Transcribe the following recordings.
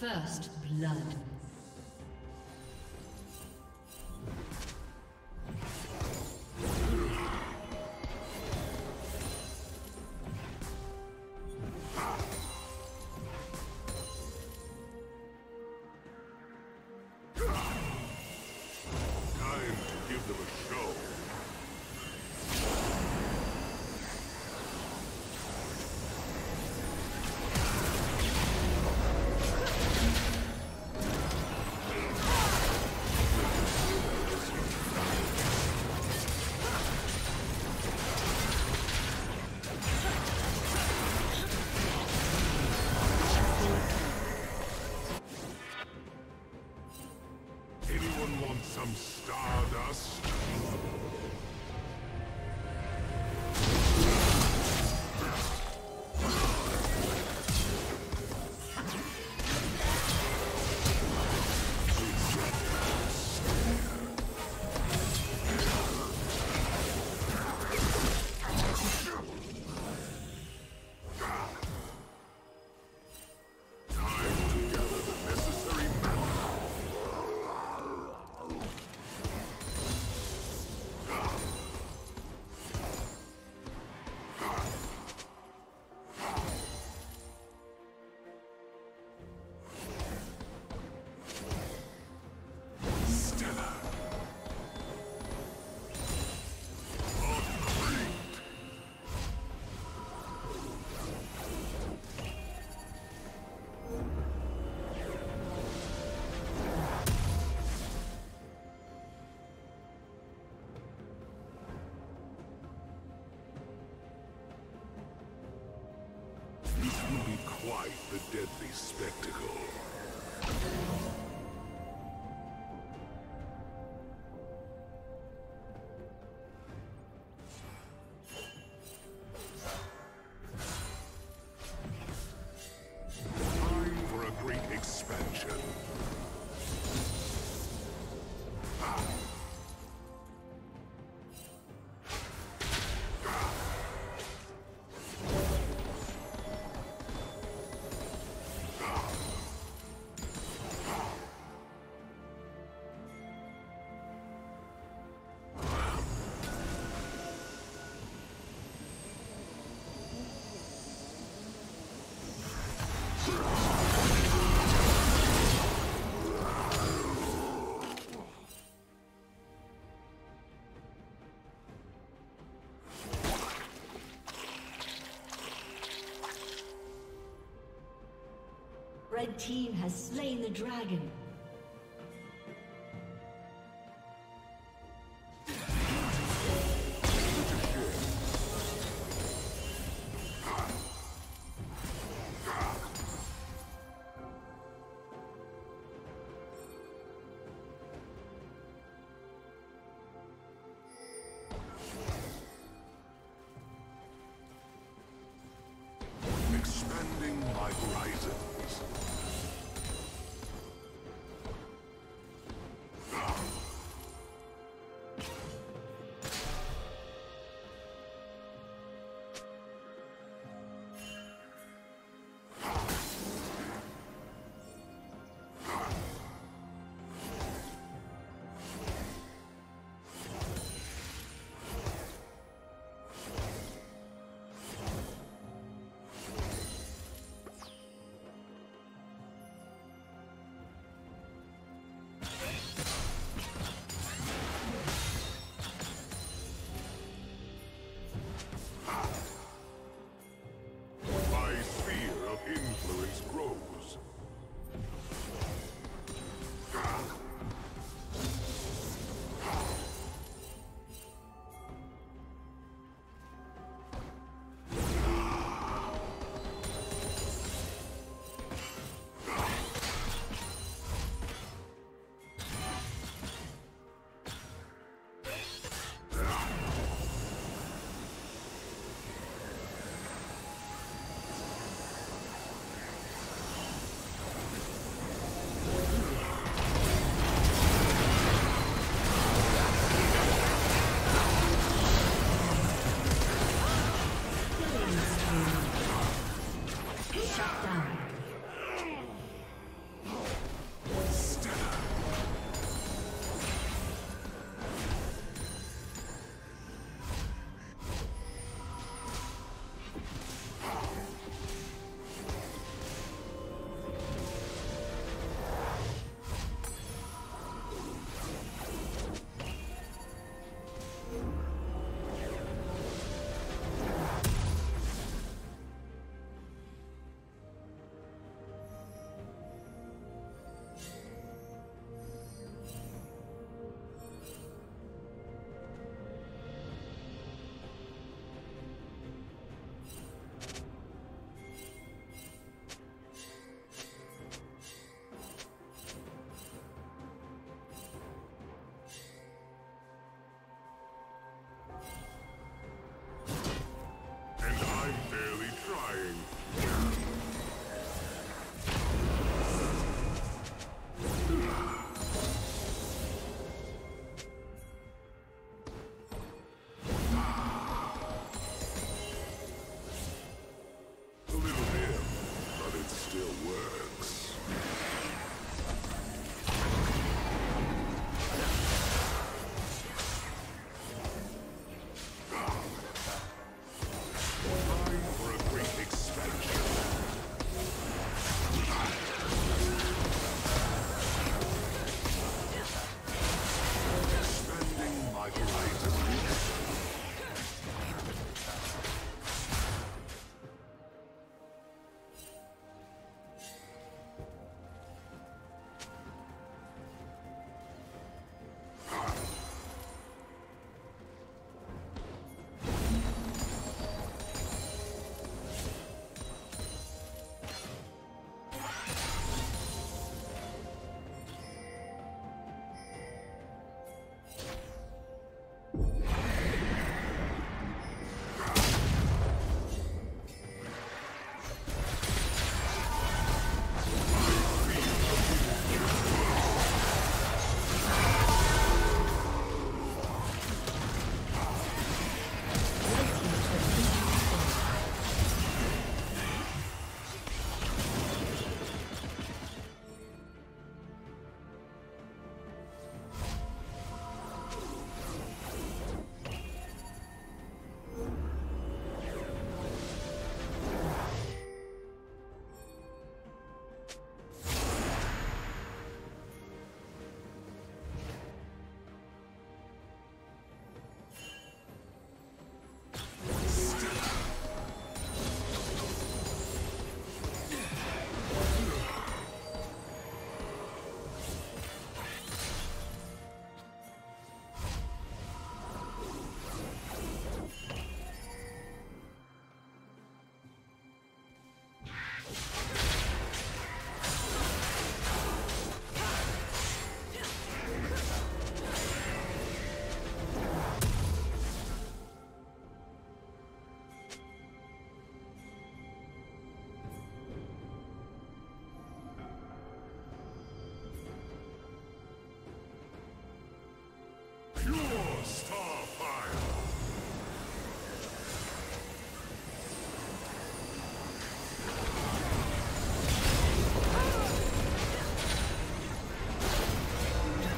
First blood. Quite the deadly spectacle. Red team has slain the dragon. Expanding my horizons.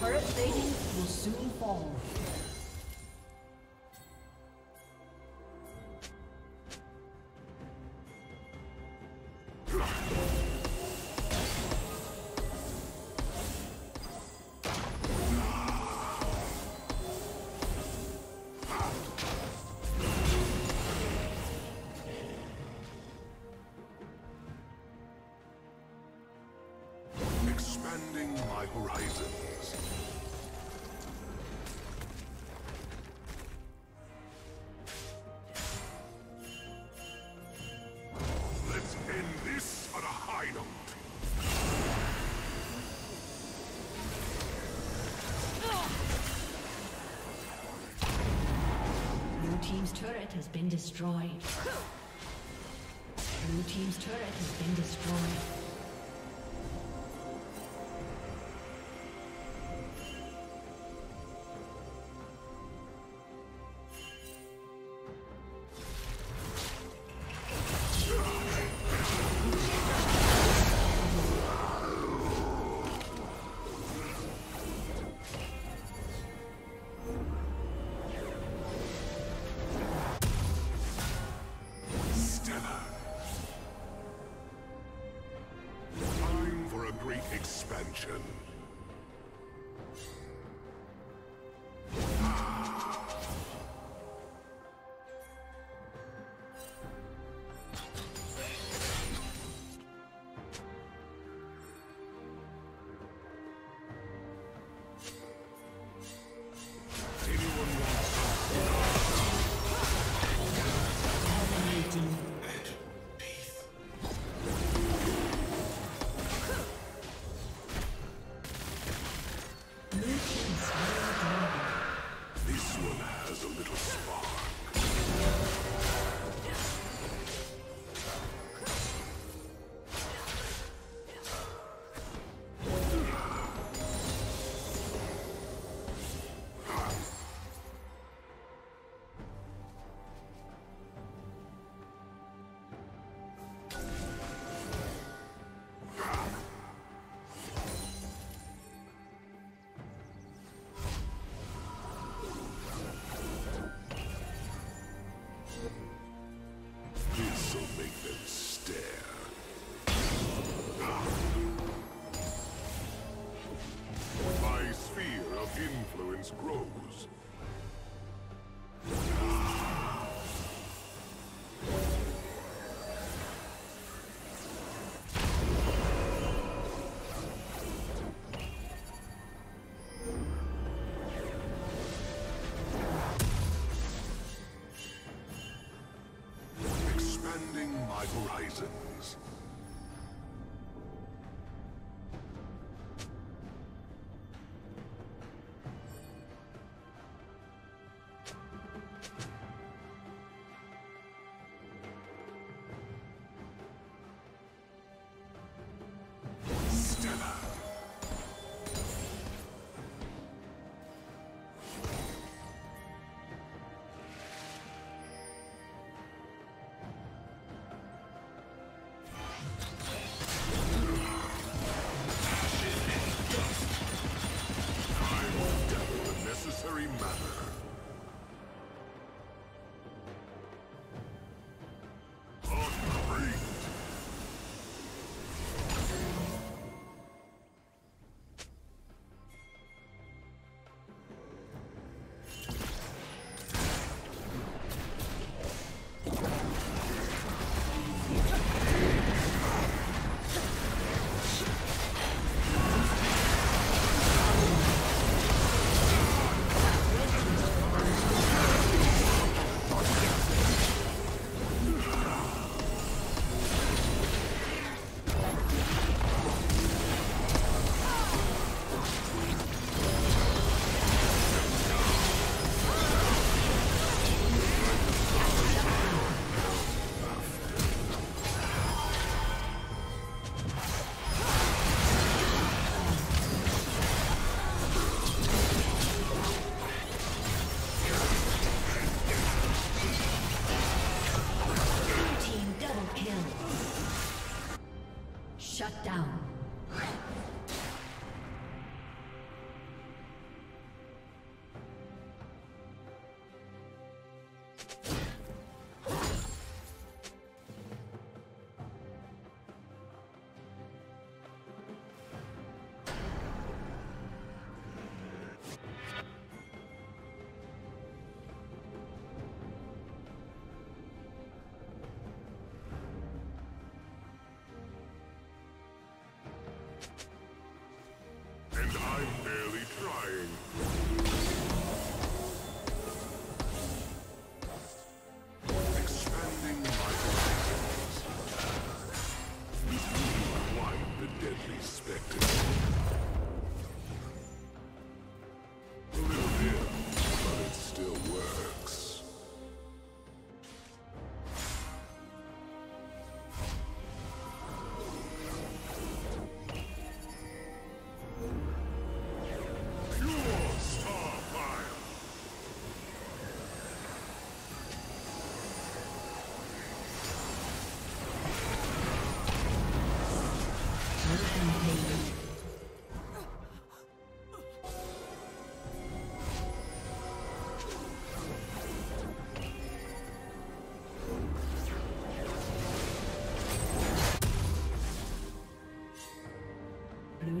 Turret rating will soon fall. Expanding my horizons. Let's end this on a high note. Blue team's turret has been destroyed. Blue team's turret has been destroyed. Expansion. Grows. Expanding my horizons. down. Blue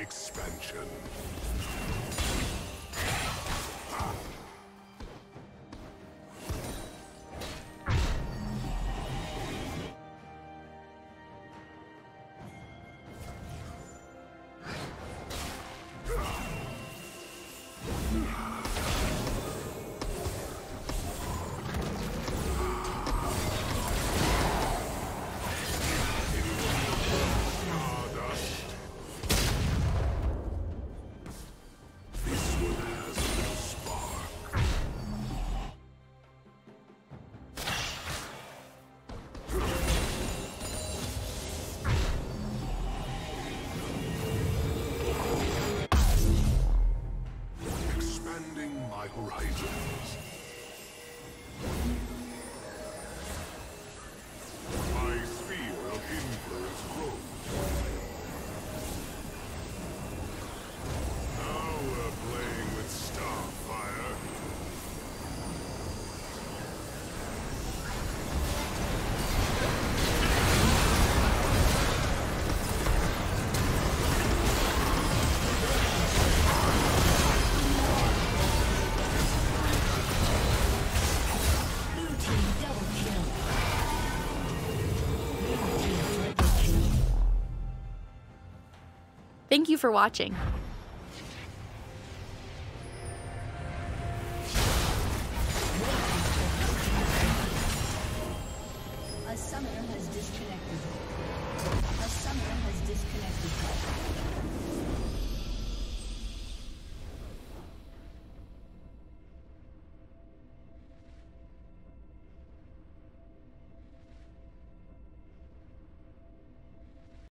Expansion. Thank you for watching.